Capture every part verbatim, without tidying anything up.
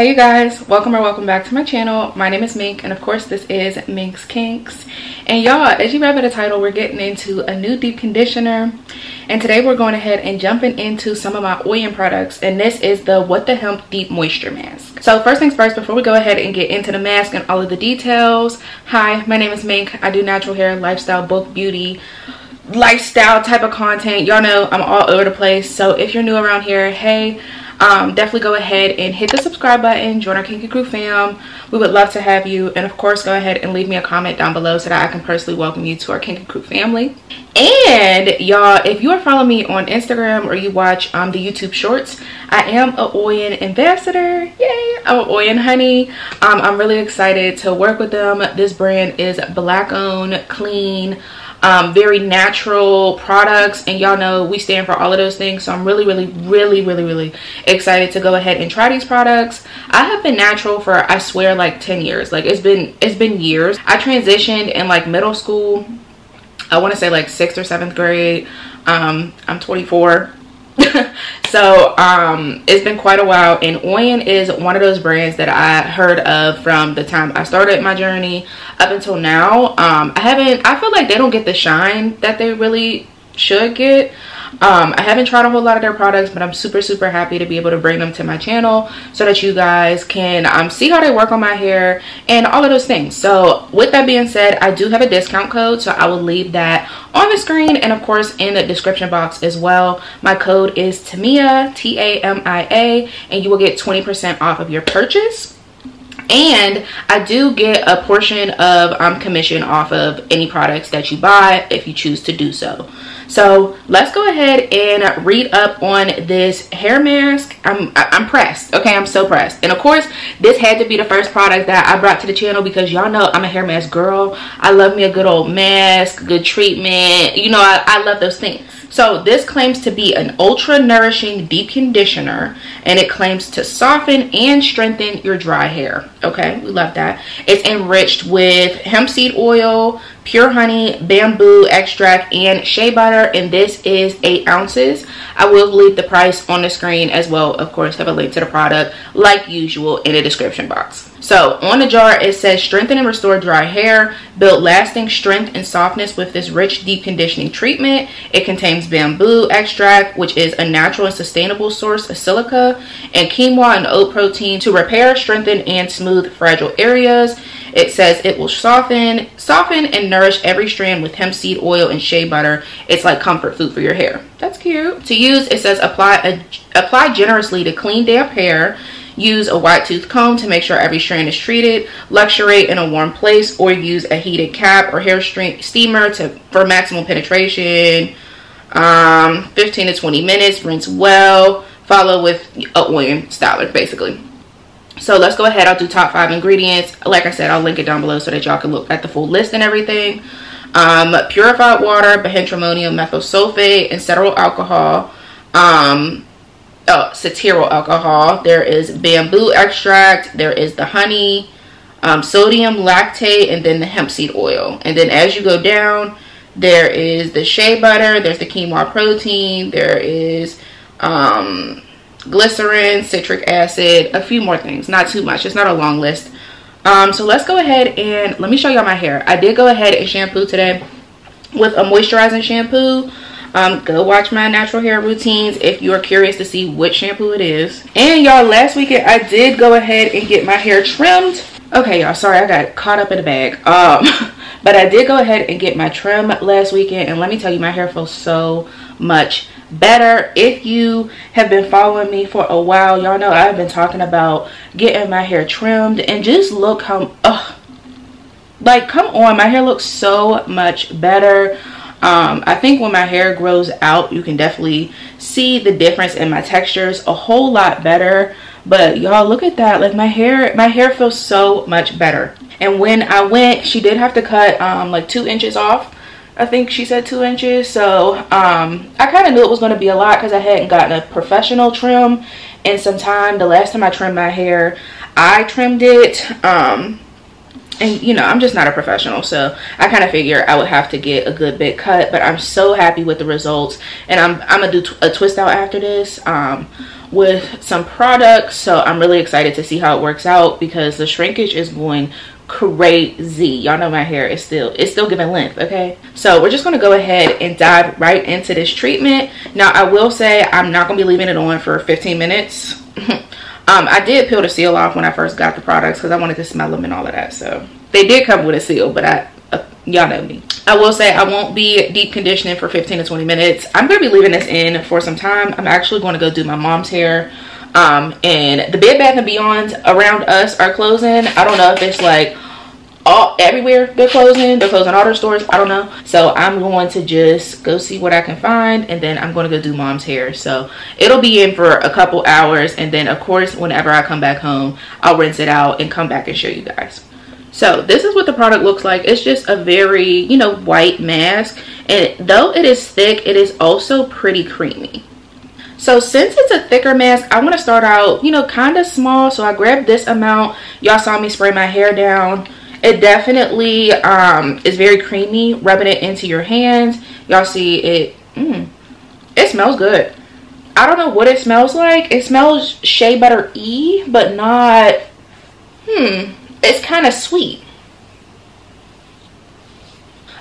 Hey you guys, welcome or welcome back to my channel. My name is Mink and of course this is Mink's Kinks. And y'all, as you read by the title, we're getting into a new deep conditioner. And today we're going ahead and jumping into some of my Oyin products. And this is the What The Hemp Deep Moisture Mask. So first things first, before we go ahead and get into the mask and all of the details. Hi, my name is Mink. I do natural hair, lifestyle, bulk beauty, lifestyle type of content. Y'all know I'm all over the place. So if you're new around here, hey. Um, definitely go ahead and hit the subscribe button, join our Kinky Crew Fam. We would love to have you, and of course go ahead and leave me a comment down below so that I can personally welcome you to our Kinky Crew family. And y'all, if you are following me on Instagram or you watch um, the YouTube shorts, I am a Oyin ambassador. Yay, I'm a Oyin honey. um, I'm really excited to work with them. This brand is black owned, clean, Um, very natural products, and y'all know we stand for all of those things. So I'm really really really really really excited to go ahead and try these products. I have been natural for, I swear, like ten years. Like it's been it's been years. I transitioned in like middle school. I want to say like sixth or seventh grade. um I'm twenty-four. So um it's been quite a while, and Oyin is one of those brands that I heard of from the time I started my journey up until now. um I haven't I feel like they don't get the shine that they really should get. um I haven't tried a whole lot of their products, but I'm super super happy to be able to bring them to my channel so that you guys can um see how they work on my hair and all of those things. So with that being said, I do have a discount code, so I will leave that on the screen and of course in the description box as well. My code is Tamia, T A M I A, and you will get twenty percent off of your purchase. And I do get a portion of um, commission off of any products that you buy if you choose to do so. So let's go ahead and read up on this hair mask. I'm, I'm pressed. Okay, I'm so pressed. And of course, this had to be the first product that I brought to the channel because y'all know I'm a hair mask girl. I love me a good old mask, good treatment. You know, I, I love those things. So this claims to be an ultra nourishing deep conditioner, and it claims to soften and strengthen your dry hair. Okay, we love that. It's enriched with hemp seed oil, pure honey, bamboo extract, and shea butter, and this is eight ounces. I will leave the price on the screen as well. Of course, have a link to the product like usual in the description box. So on the jar it says, strengthen and restore dry hair, build lasting strength and softness with this rich deep conditioning treatment. It contains bamboo extract, which is a natural and sustainable source of silica, and quinoa and oat protein to repair, strengthen, and smooth fragile areas. It says it will soften soften and nourish every strand with hemp seed oil and shea butter. It's like comfort food for your hair. That's cute. To use, it says apply a, apply generously to clean damp hair. Use a wide tooth comb to make sure every strand is treated. Luxuriate in a warm place or use a heated cap or hair steamer to for maximum penetration. um fifteen to twenty minutes, rinse well, follow with a Oyin styler basically. So let's go ahead. I'll do top five ingredients. Like I said, I'll link it down below so that y'all can look at the full list and everything. Um, purified water, bihentrimonium methyl sulfate, and cetyl alcohol. Um, oh, cetyl alcohol. There is bamboo extract. There is the honey, um, sodium lactate, and then the hemp seed oil. And then as you go down, there is the shea butter. There's the quinoa protein. There is... Um, glycerin, citric acid, a few more things, not too much. It's not a long list. Um so let's go ahead and let me show y'all my hair. I did go ahead and shampoo today with a moisturizing shampoo. Um go watch my natural hair routines if you are curious to see which shampoo it is. And y'all, last weekend I did go ahead and get my hair trimmed. Okay y'all, sorry I got caught up in the bag. Um but I did go ahead and get my trim last weekend, and let me tell you, my hair feels so much better. If you have been following me for a while, y'all know I've been talking about getting my hair trimmed, and just look how ugh, like come on, my hair looks so much better. um I think when my hair grows out, you can definitely see the difference in my textures a whole lot better. But y'all, look at that. Like my hair my hair feels so much better. And when I went, she did have to cut um like two inches off. I think she said two inches. So um I kind of knew it was going to be a lot because I hadn't gotten a professional trim in some time. The last time I trimmed my hair, I trimmed it um and you know, I'm just not a professional, so I kind of figure I would have to get a good bit cut. But I'm so happy with the results, and I'm I'm gonna do t a twist out after this um with some products. So I'm really excited to see how it works out, because the shrinkage is going crazy. Y'all know my hair is still it's still giving length, okay? So we're just going to go ahead and dive right into this treatment. Now I will say I'm not going to be leaving it on for fifteen minutes. um I did peel the seal off when I first got the products, because I wanted to smell them and all of that. So they did come with a seal, but I uh, y'all know me, I will say I won't be deep conditioning for fifteen to twenty minutes. I'm going to be leaving this in for some time. I'm actually going to go do my mom's hair. Um, and the Bed Bath and Beyonds around us are closing. I don't know if it's like all everywhere they're closing. They're closing all their stores. I don't know. So I'm going to just go see what I can find, and then I'm going to go do mom's hair. So it'll be in for a couple hours, and then of course whenever I come back home, I'll rinse it out and come back and show you guys. So this is what the product looks like. It's just a very, you know, white mask, and though it is thick, it is also pretty creamy. So since it's a thicker mask, I want to start out, you know, kind of small. So I grabbed this amount. Y'all saw me spray my hair down. It definitely um, is very creamy. Rubbing it into your hands, y'all see it. Mm, it smells good. I don't know what it smells like. It smells shea butter-y, but not. Hmm. It's kind of sweet.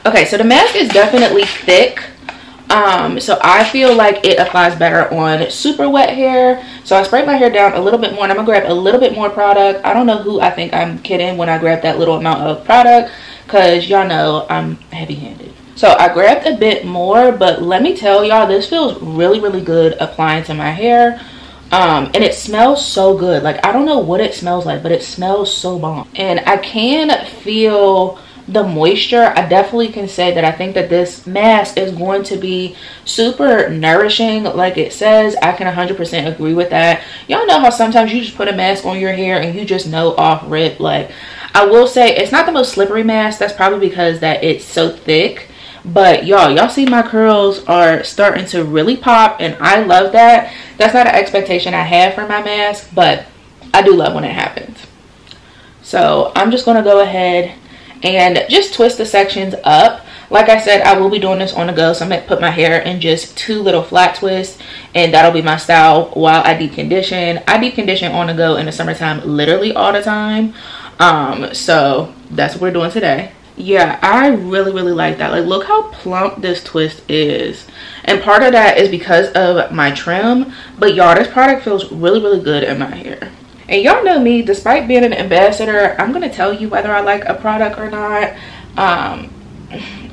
Okay, so the mask is definitely thick. Um, so I feel like it applies better on super wet hair. So I sprayed my hair down a little bit more, and I'm gonna grab a little bit more product. I don't know who I think I'm kidding when I grab that little amount of product, because y'all know I'm heavy-handed. So I grabbed a bit more, but let me tell y'all, this feels really, really good applying to my hair. Um, and it smells so good. Like, I don't know what it smells like, but it smells so bomb. And I can feel the moisture. I definitely can say that I think that this mask is going to be super nourishing, like it says. I can one hundred percent agree with that. Y'all know how sometimes you just put a mask on your hair and you just know off rip. Like, I will say it's not the most slippery mask. That's probably because that it's so thick. But y'all, y'all see my curls are starting to really pop, and I love that. That's not an expectation I have for my mask, but I do love when it happens. So I'm just going to go ahead and just twist the sections up. Like I said, I will be doing this on the go, so I'm going to put my hair in just two little flat twists, and that'll be my style while I deep condition. I deep condition on the go in the summertime literally all the time. Um, so that's what we're doing today. Yeah, I really, really like that. Like, look how plump this twist is. And part of that is because of my trim. But y'all, this product feels really, really good in my hair. And y'all know me, despite being an ambassador, I'm going to tell you whether I like a product or not. Um,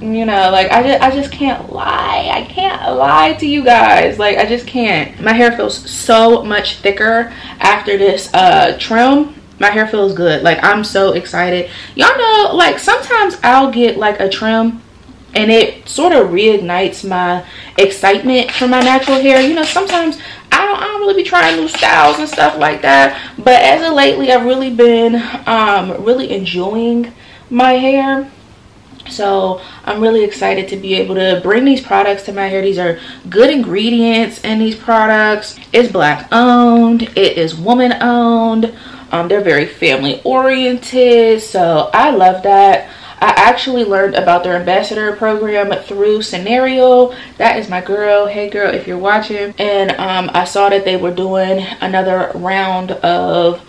you know, like, I just, I just can't lie. I can't lie to you guys. Like, I just can't. My hair feels so much thicker after this uh, trim. My hair feels good. Like, I'm so excited. Y'all know, like, sometimes I'll get like a trim and it sort of reignites my excitement for my natural hair. You know, sometimes I don't, I don't really be trying new styles and stuff like that, but as of lately I've really been um really enjoying my hair. So I'm really excited to be able to bring these products to my hair. These are good ingredients in these products. It's black owned, it is woman owned. Um, they're very family oriented, so I love that. I actually learned about their ambassador program through Scenario. That is my girl. Hey girl, if you're watching. And um, I saw that they were doing another round of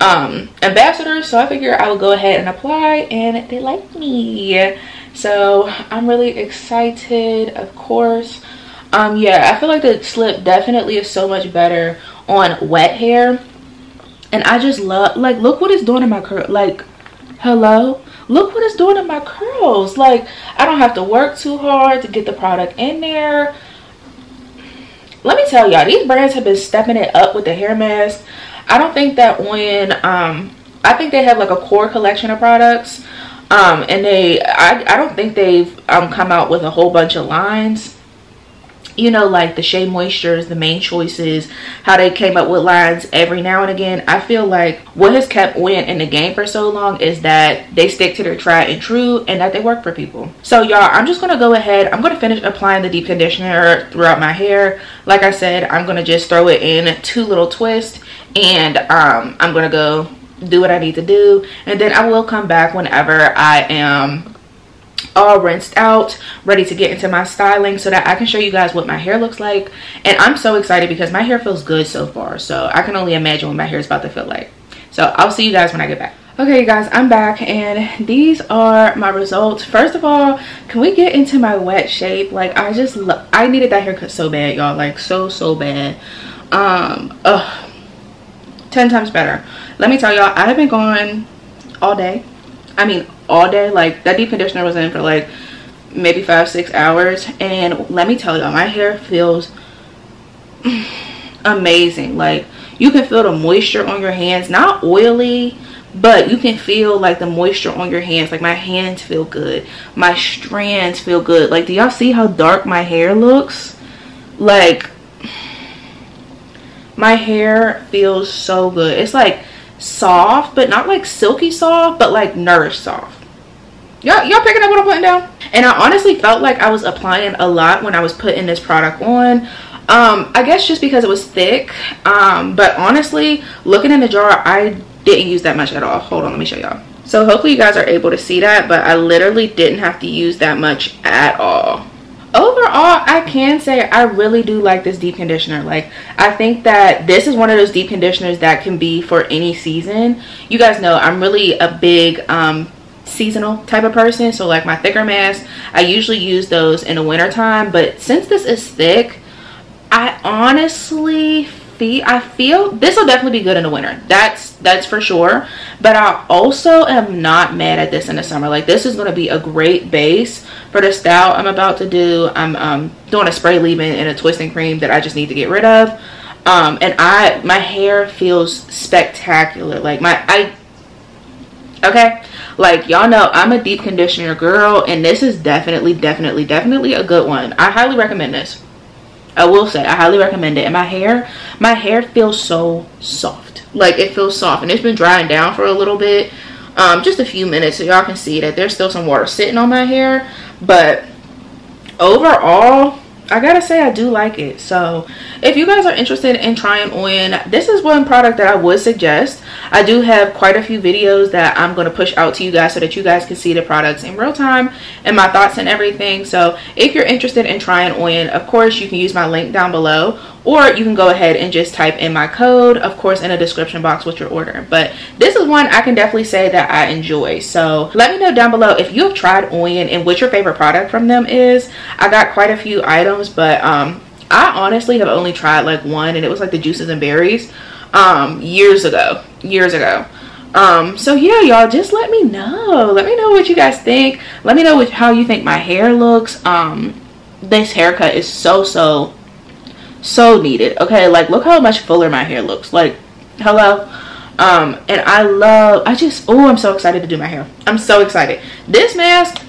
um, ambassadors, so I figured I would go ahead and apply, and they liked me. So I'm really excited, of course. Um, yeah, I feel like the slip definitely is so much better on wet hair. And I just love, like, look what it's doing in my curl. Like, hello? Look what it's doing in my curls. Like, I don't have to work too hard to get the product in there. Let me tell y'all, these brands have been stepping it up with the hair mask. I don't think that when, um, I think they have, like, a core collection of products. Um, and they, I, I don't think they've um, come out with a whole bunch of lines. You know, like the Shea Moistures, the main choices, how they came up with lines every now and again. I feel like what has kept Oyin in the game for so long is that they stick to their try and true, and that they work for people. So y'all, I'm just going to go ahead. I'm going to finish applying the deep conditioner throughout my hair. Like I said, I'm going to just throw it in two little twists, and um, I'm going to go do what I need to do, and then I will come back whenever I am all rinsed out, ready to get into my styling so that I can show you guys what my hair looks like. And I'm so excited because my hair feels good so far, so I can only imagine what my hair is about to feel like. So I'll see you guys when I get back. Okay, you guys, I'm back and these are my results. First of all, can we get into my wet shape? Like, I just love, I needed that haircut so bad, y'all, like so so bad. Um ugh, ten times better. Let me tell y'all, I have been gone all day. I mean all day. Like, that deep conditioner was in for like maybe five six hours, and let me tell y'all, my hair feels amazing. Like, you can feel the moisture on your hands, not oily, but you can feel like the moisture on your hands. Like, my hands feel good, my strands feel good. Like, do y'all see how dark my hair looks? Like, my hair feels so good. It's like soft, but not like silky soft, but like nourished soft. Y'all y'all picking up what I'm putting down? And I honestly felt like I was applying a lot when I was putting this product on. Um, I guess just because it was thick. Um, but honestly, looking in the jar, I didn't use that much at all. Hold on, let me show y'all. So hopefully you guys are able to see that, but I literally didn't have to use that much at all. Overall, I can say I really do like this deep conditioner. Like, I think that this is one of those deep conditioners that can be for any season. You guys know I'm really a big um seasonal type of person, so like my thicker masks, I usually use those in the winter time. But since this is thick, I honestly feel I feel this will definitely be good in the winter. That's that's for sure. But I also am not mad at this in the summer. Like, this is going to be a great base for the style I'm about to do. I'm um, doing a spray leave-in and a twisting cream that I just need to get rid of. Um, and I my hair feels spectacular. Like my I okay, like y'all know I'm a deep conditioner girl, and this is definitely definitely definitely a good one. I highly recommend this. I will say I highly recommend it. And my hair, my hair feels so soft. Like, it feels soft, and it's been drying down for a little bit, um, just a few minutes, so y'all can see that there's still some water sitting on my hair. But overall, I gotta say I do like it. So if you guys are interested in trying Oyin, this is one product that I would suggest. I do have quite a few videos that I'm going to push out to you guys so that you guys can see the products in real time and my thoughts and everything. So if you're interested in trying Oyin, of course you can use my link down below, or you can go ahead and just type in my code, of course, in the description box with your order. But this is one I can definitely say that I enjoy. So let me know down below if you've tried Oyin and what your favorite product from them is. I got quite a few items, but um I honestly have only tried like one, and it was like the juices and berries um years ago years ago um so yeah, y'all, just let me know let me know what you guys think. Let me know what, how you think my hair looks. Um this haircut is so so so needed. Okay, like, look how much fuller my hair looks. Like, hello. Um and I love I just oh I'm so excited to do my hair. I'm so excited. This mask,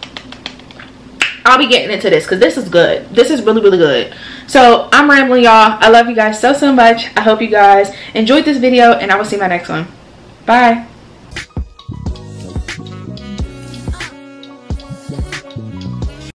I'll be getting into this because this is good. This is really really good. So I'm rambling, y'all. I love you guys so so much. I hope you guys enjoyed this video, and I will see you in my next one. Bye.